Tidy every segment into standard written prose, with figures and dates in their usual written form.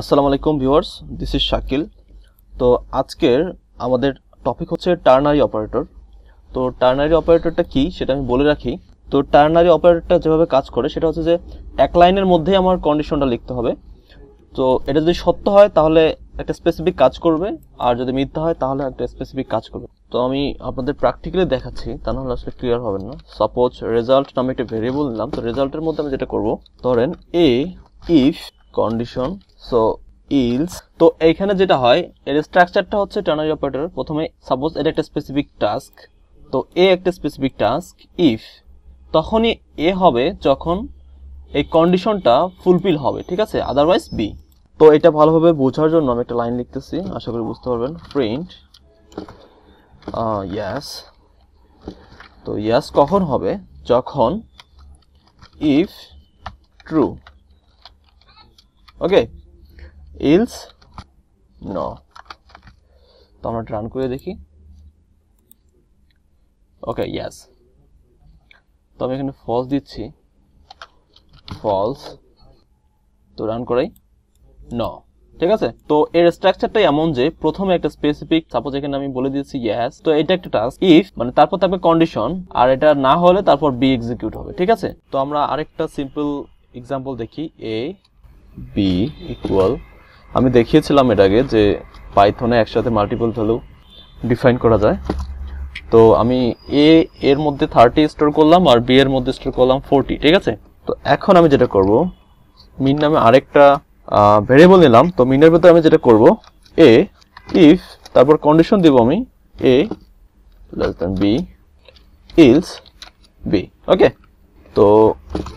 আসসালামু আলাইকুম viewers, this is Shakil. তো আজকের আমাদের টপিক হচ্ছে টার্নারি অপারেটর। তো টার্নারি অপারেটরটা কি সেটা আমি বলে রাখি। তো টার্নারি অপারেটরটা যেভাবে কাজ করে সেটা হচ্ছে যে এক লাইনের মধ্যেই আমার কন্ডিশনটা লিখতে হবে। তো এটা যদি সত্য হয় তাহলে একটা স্পেসিফিক কাজ করবে, আর যদি মিথ্যা হয় তাহলে একটা স্পেসিফিক কাজ করবে। তো আমি আপনাদের প্র্যাকটিক্যালি দেখাচ্ছি, তা নাহলে আসলে ক্লিয়ার হবেন না। সাপোজ রেজাল্ট নামে একটা ভেরিয়েবল নিলাম। তো রেজাল্টের মধ্যে আমি যেটা করবো, ধরেন এ ইফ কন্ডিশন, সো ইলস। তো এইখানে যেটা হয়, এর স্ট্রাকচারটা হচ্ছে টার্নারি অপারেটর। প্রথমে সাপোজ এটা একটা স্পেসিফিক টাস্ক, তো এ একটা স্পেসিফিক টাস্ক ইফ তখনই এ হবে যখন এই কন্ডিশনটা ফুলফিল হবে, ঠিক আছে, আদারওয়াইজ বি। তো এটা ভালোভাবে বোঝার জন্য আমি একটা লাইন লিখতেছি, আশা করি বুঝতে পারবেন। Print yes. তো ইয়াস কখন হবে, যখন if true, okay, else no. তো আমরা রান করে দেখি। ওকে, ইয়াস। তো আমি এখানে ফলস দিচ্ছি, ফলস। তো রান করাই, নো, ঠিক আছে। তো এর স্ট্রাকচারটাই এমন যে প্রথমে একটা স্পেসিফিক, সাপোজ এখানে আমি বলে দিচ্ছি ইয়াস, তো এটা একটা টাস্ক ইফ, মানে তারপর থাকবে কন্ডিশন, আর এটা না হলে তারপর বি এক্সিকিউট হবে, ঠিক আছে। তো আমরা আরেকটা সিম্পল এক্সাম্পল দেখি, এ বি ইকুয়াল। আমি দেখিয়েছিলাম এর আগে যে পাইথনে একসাথে মাল্টিপল ভ্যালু ডিফাইন করা যায়। তো আমি এ এর মধ্যে 30 স্টোর করলাম, আর বি এর মধ্যে স্টোর করলাম 40, ঠিক আছে। তো এখন আমি যেটা করব, মিন নামে আরেকটা ভেরিয়েবল নিলাম। তো মিনের ভিতরে আমি যেটা করব, এ ইফ, তারপর কন্ডিশন দেব আমি A less than B else B, okay. তো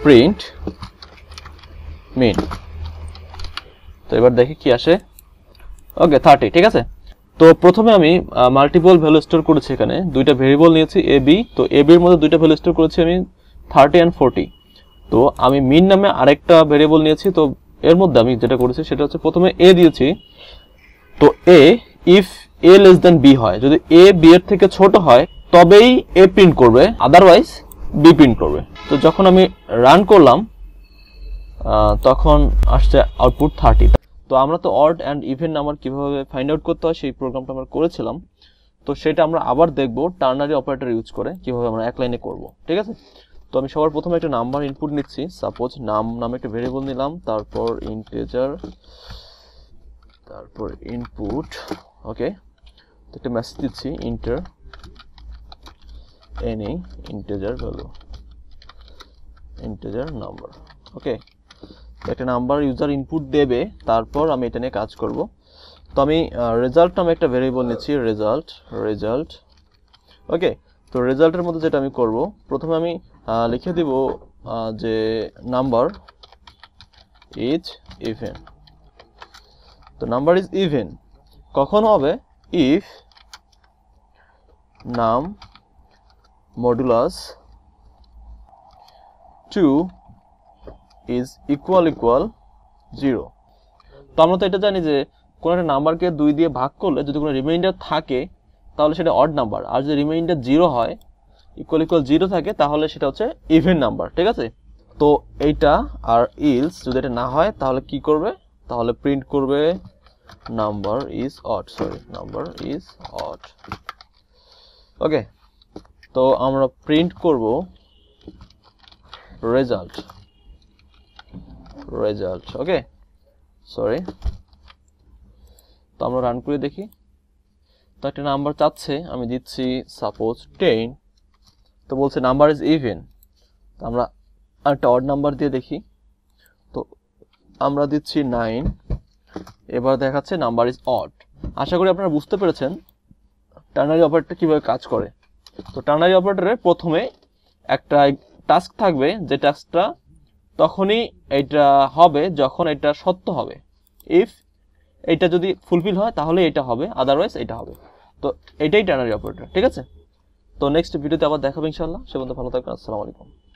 প্রিন্ট মিন। তো এবার দেখি কি আসে। ওকে, 30, ঠিক আছে। তো প্রথমে আমি মাল্টিপল ভ্যালু স্টোর করেছি, এখানে দুইটা ভেরিয়েবল নিয়েছি এ বি। তো এ বির মধ্যে দুইটা ভ্যালু স্টোর করেছি আমি 30 and 40। তো আমি মিন নামে আরেকটা ভেরিয়েবল নিয়েছি। তো এর মধ্যে আমি যেটা করেছি সেটা হচ্ছে প্রথমে এ দিয়েছি। তো A if A less than B হয়, যদি এ বি এর থেকে ছোট হয় তবেই এ প্রিন্ট করবে, আদারওয়াইজ বি প্রিন্ট করবে। তো যখন আমি রান করলাম তখন আসছে আউটপুট 30। তো আমরা তো অড অ্যান্ড ইভেন নাম্বার কীভাবে ফাইন্ড আউট করতে হয় সেই প্রোগ্রামটা আমরা করেছিলাম। তো সেটা আমরা আবার দেখব টার্নারি অপারেটর ইউজ করে কীভাবে আমরা এক লাইনে করব, ঠিক আছে। তো আমি সবার প্রথমে একটা নাম্বার ইনপুট নিচ্ছি, সাপোজ নাম নামে একটা ভেরিয়েবল নিলাম, তারপর ইন্টিজার, তারপর ইনপুট, ওকে। তো একটা মেসেজ দিচ্ছি, enter any integer value integer number, okay. একটা নাম্বার ইউজার ইনপুট দেবে, তারপর আমি এটা নিয়ে কাজ করব। তো আমি রেজাল্ট নামে একটা ভেরিয়েবল নিচ্ছি, রেজাল্ট রেজাল্ট, ওকে। তো রেজাল্টের মধ্যে যেটা আমি করব, প্রথমে আমি লিখে দিব যে নাম্বার ইজ ইভেন। তো নাম্বার ইজ ইভেন কখন হবে, if num modulus 2 is equal equal 0. তো আমরা তো এটা জানি যে কোনো একটা নাম্বারকে 2 দিয়ে ভাগ করলে যদি কোনো রিমাইন্ডার থাকে তাহলে সেটা অড নাম্বার, আর যদি রিমাইন্ডার 0 হয়, ইকুয়াল ইকুয়াল 0 থাকে, তাহলে সেটা হচ্ছে ইভেন নাম্বার, ঠিক আছে। তো এইটা আর ইলস, যদি এটা না হয় তাহলে কি করবে, তাহলে প্রিন্ট করবে number is odd, sorry number is odd, okay. তো আমরা প্রিন্ট করব রেজাল্ট রেজাল্ট, ওকে, সরি। তো আমরা রান করে দেখি। তো একটা নাম্বার চাচ্ছে, আমি দিচ্ছি সাপোজ 10। তো বলছে নাম্বার ইজ ইভেন। তো আমরা একটা অড নাম্বার দিয়ে দেখি। তো আমরা দিচ্ছি 9, এবার দেখাচ্ছে নাম্বার ইজ অড। আশা করি আপনারা বুঝতে পেরেছেন টার্নারি অপারেটর কীভাবে কাজ করে। তো টার্নারি অপারেটরে প্রথমে একটা টাস্ক থাকবে, যে টাস্কটা তখনই এটা হবে যখন এটা সত্য হবে। ইফ এটা যদি ফুলফিল হয় তাহলে এটা হবে, আদারওয়াইজ এটা হবে। তো এটাই টার্নারি অপারেটর, ঠিক আছে। তো নেক্সট ভিডিওতে আবার দেখাবো ইনশাআল্লাহ। সে পর্যন্ত ভালো থাকবেন, আসসালামু আলাইকুম।